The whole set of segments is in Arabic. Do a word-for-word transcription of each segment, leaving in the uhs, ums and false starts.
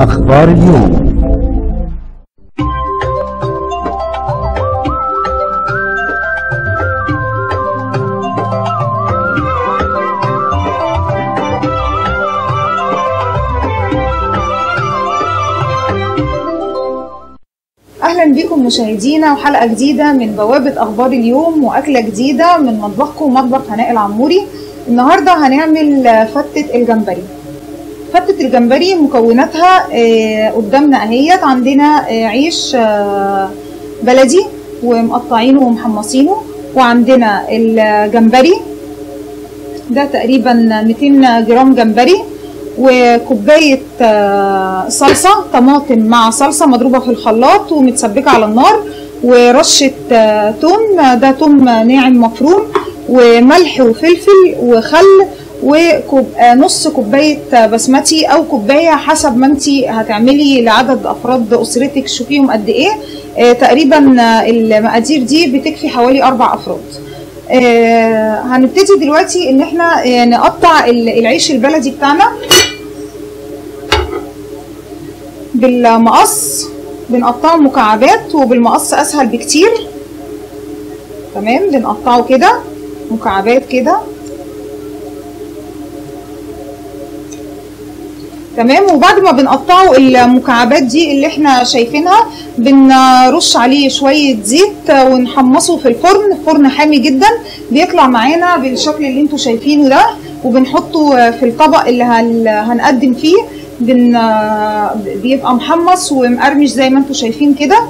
أخبار اليوم. أهلا بكم مشاهدينا وحلقة جديدة من بوابة أخبار اليوم وأكلة جديدة من مطبخكم مطبخ هناء العموري. النهاردة هنعمل فتة الجمبري. فتة الجمبري مكوناتها قدامنا اهيت. عندنا عيش بلدي ومقطعينه ومحمصينه، وعندنا الجمبري ده تقريبا مئتين جرام جمبري، وكوباية صلصة طماطم مع صلصة مضروبة في الخلاط ومتسبكة على النار، ورشة توم ده توم ناعم مفروم، وملح وفلفل وخل، ونص كوبايه بسمتي او كوبايه حسب ما انت هتعملي لعدد افراد اسرتك شوفيهم قد ايه. اه تقريبا المقادير دي بتكفي حوالي اربع افراد. اه هنبتدي دلوقتي ان احنا اه نقطع العيش البلدي بتاعنا بالمقص، بنقطعه مكعبات وبالمقص اسهل بكتير. تمام، بنقطعه كده مكعبات كده. تمام، وبعد ما بنقطعه المكعبات دي اللي احنا شايفينها بنرش عليه شويه زيت ونحمصه في الفرن، فرن حامي جدا، بيطلع معانا بالشكل اللي انتوا شايفينه ده. وبنحطه في الطبق اللي هنقدم فيه، بيبقى محمص ومقرمش زي ما انتوا شايفين كده.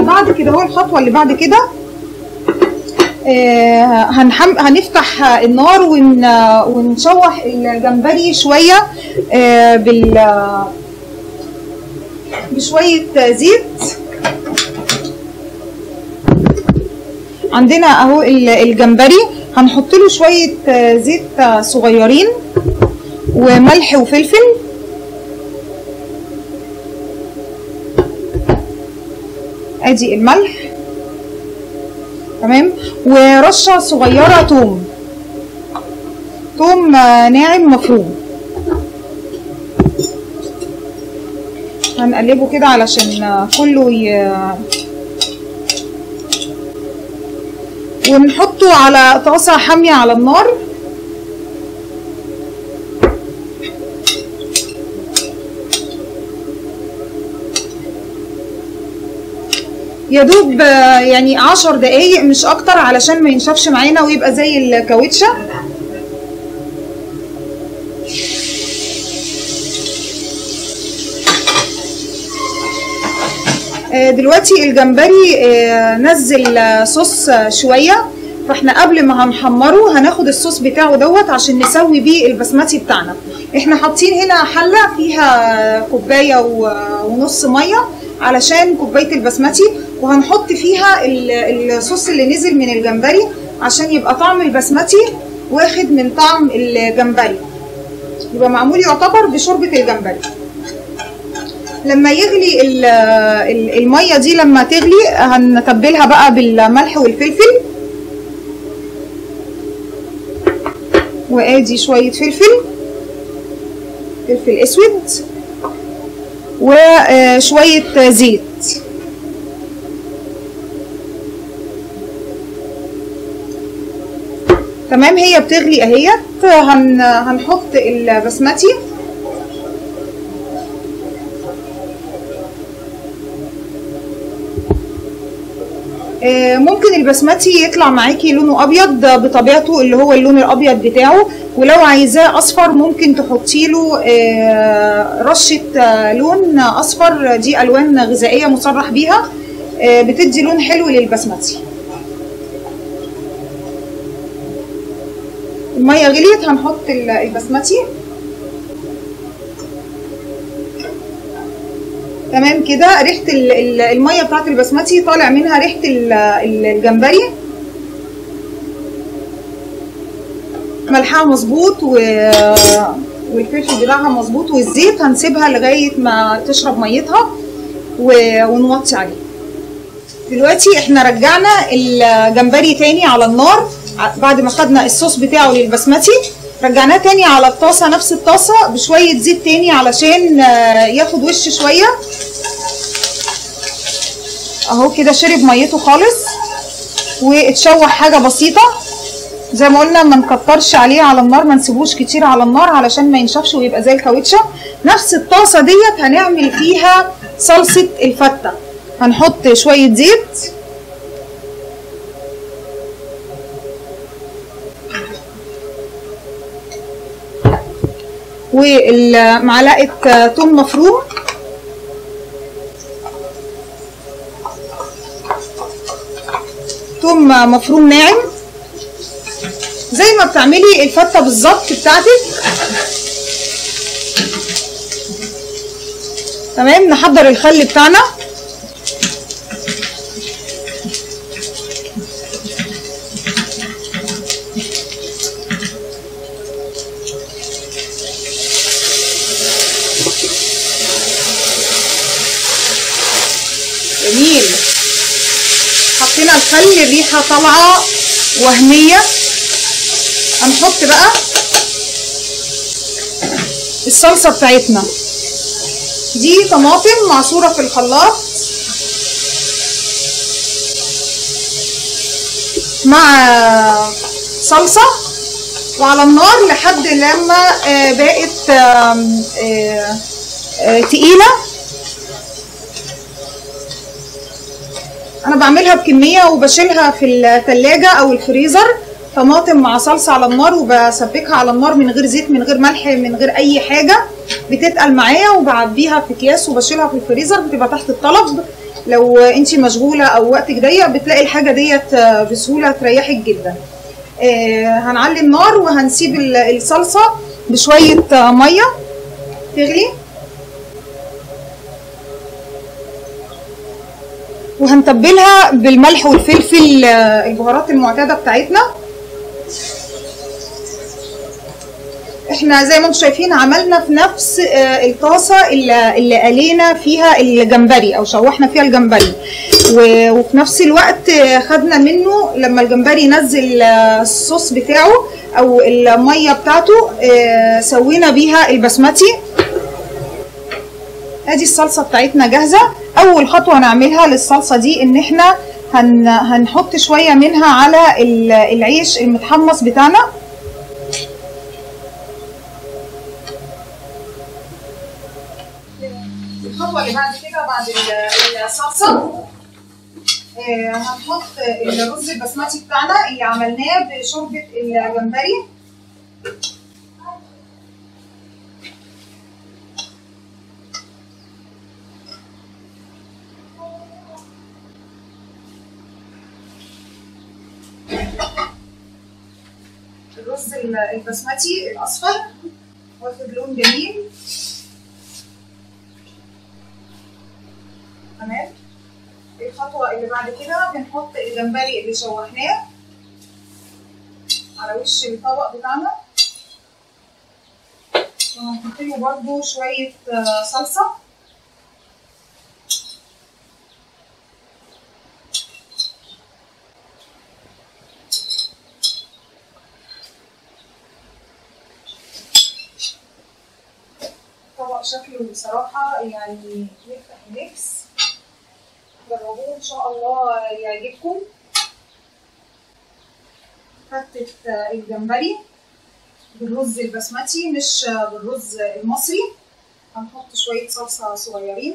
بعد كده هو الخطوه اللي بعد كده آه هنفتح النار ون ونشوح الجمبري شويه آه بال بشويه زيت. عندنا اهو الجمبري، هنحط له شويه زيت صغيرين وملح وفلفل. ادي الملح، تمام، ورشه صغيره توم توم ناعم مفروم. هنقلبه كده علشان كله ي... ونحطه على طاسه حاميه على النار. يدوب يعني عشر دقايق مش اكتر علشان ما ينشفش معانا ويبقى زي الكاوتشة. دلوقتي الجمبري نزل صوص شوية، فاحنا قبل ما هنحمره هناخد الصوص بتاعه دوت عشان نسوي بيه البسمتي بتاعنا. احنا حاطين هنا حلة فيها كوباية ونص مية علشان كوباية البسمتي، وهنحط فيها الصوص اللي نزل من الجمبري عشان يبقى طعم البسمتي واخد من طعم الجمبري، يبقى معمول يعتبر بشوربة الجمبري. لما يغلي المية دي، لما تغلي هنتبلها بقى بالملح والفلفل، وادي شوية فلفل فلفل اسود وشوية زيت. تمام، هي بتغلي اهيت. هنحط البسمتي، ممكن البسمتي يطلع معاكي لونه ابيض بطبيعته اللي هو اللون الابيض بتاعه، ولو عايزاه اصفر ممكن تحطيله رشه لون اصفر، دي الوان غذائيه مصرح بيها بتدي لون حلو للبسمتي. الميه غليت، هنحط البسمتي. تمام كده، ريحه الميه بتاعت البسمتي طالع منها ريحه الجمبري. ملحها مظبوط والفلفل بتاعها مظبوط والزيت، هنسيبها لغايه ما تشرب ميتها ونوطي عليها. دلوقتي احنا رجعنا الجمبري تاني على النار بعد ما خدنا الصوص بتاعه للبسمتي، رجعناه تاني على الطاسه، نفس الطاسه بشويه زيت تاني علشان ياخد وش شويه اهو كده، شرب ميته خالص واتشوح حاجه بسيطه زي ما قلنا، ما نكترش عليه على النار، ما نسيبوش كتير على النار علشان ما ينشفش ويبقى زي الكاوتشه. نفس الطاسه ديت هنعمل فيها صلصه الفته، هنحط شويه زيت ومعلقه ثوم مفروم ثوم مفروم ناعم زي ما بتعملي الفته بالظبط بتاعتك. تمام، نحضر الخل بتاعنا، جميل، حطينا الخل، الريحه طالعه وهميه. هنحط بقى الصلصه بتاعتنا دي، طماطم معصوره في الخلاط مع صلصه وعلى النار لحد لما بقت تقيله. انا بعملها بكميه وبشيلها في الثلاجه او الفريزر. طماطم مع صلصه على النار وبسبكها على النار من غير زيت من غير ملح من غير اي حاجه، بتتقل معايا وبعبيها في اكياس وبشيلها في الفريزر، بتبقى تحت الطلب. لو انتي مشغوله او وقتك ضيق بتلاقي الحاجه ديت بسهوله تريحك جدا. آه هنعلي النار وهنسيب الصلصه بشويه ميه تغلي، وهنتبلها بالملح والفلفل البهارات المعتاده بتاعتنا. احنا زي ما انتم شايفين عملنا في نفس الطاسه اللي قلينا فيها الجمبري او شوحنا فيها الجمبري، وفي نفس الوقت خدنا منه لما الجمبري نزل الصوص بتاعه او الميه بتاعته سوينا بيها البسمتي. ادي الصلصه بتاعتنا جاهزه. اول خطوه هنعملها للصلصه دي ان احنا هنحط شويه منها على العيش المتحمص بتاعنا، الخطوه اللي بعد كده بعد الصلصه هنحط الرز البسمتي بتاعنا اللي عملناه بشوربه الجمبري. الرز البسمتي الاصفر واخد لون جميل، تمام. الخطوه اللي بعد كده بنحط الجمبري اللي شوحناه على وش الطبق بتاعنا، وهنحط له برضه شويه صلصه. طبق شكله بصراحه يعني يفتح النفس، جربوه ان شاء الله يعجبكم. فتة الجمبري بالرز البسمتي مش بالرز المصري. هنحط شوية صلصة صغيرين،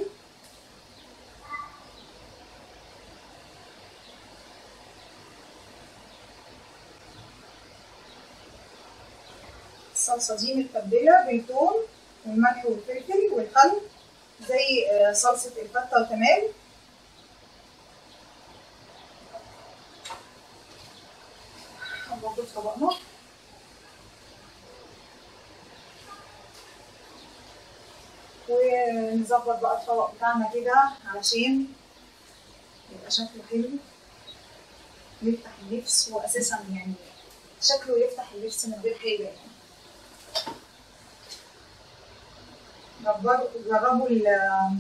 الصلصة دي متبلة بالثوم والملح والفلفل والخل زي صلصة الفتة تمام. موجود في طبقنا، ونظبط بقى الطبق بتاعنا كده علشان يبقى شكله حلو يفتح اللبس، واساسا يعني شكله يفتح اللبس من غير حاجه يعني. جربوا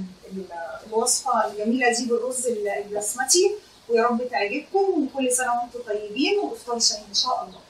الوصفه الجميله دي بالرز البسمتي ويا رب تعجبكم، وكل سنه وانتم طيبين، وافطار سعيد ان شاء الله.